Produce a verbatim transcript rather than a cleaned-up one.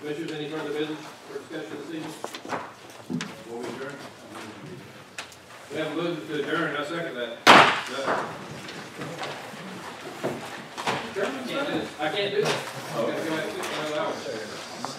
Commissioners, any further business for discussion this evening? Will we adjourn? We have a motion to adjourn. I second that. I can't do this. I can't do this. Okay.